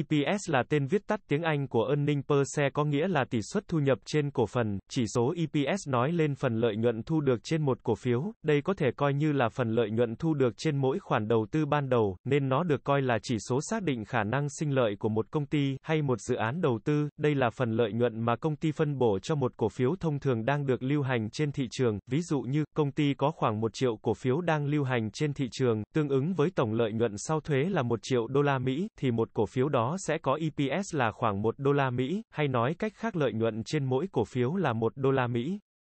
EPS là tên viết tắt tiếng Anh của Earnings Per Share có nghĩa là tỷ suất thu nhập trên cổ phần, chỉ số EPS nói lên phần lợi nhuận thu được trên một cổ phiếu, đây có thể coi như là phần lợi nhuận thu được trên mỗi khoản đầu tư ban đầu, nên nó được coi là chỉ số xác định khả năng sinh lợi của một công ty hay một dự án đầu tư, đây là phần lợi nhuận mà công ty phân bổ cho một cổ phiếu thông thường đang được lưu hành trên thị trường, ví dụ như, công ty có khoảng 1 triệu cổ phiếu đang lưu hành trên thị trường, tương ứng với tổng lợi nhuận sau thuế là 1 triệu đô la Mỹ, thì một cổ phiếu đó sẽ có EPS là khoảng 1 đô la Mỹ, hay nói cách khác lợi nhuận trên mỗi cổ phiếu là 1 đô la Mỹ.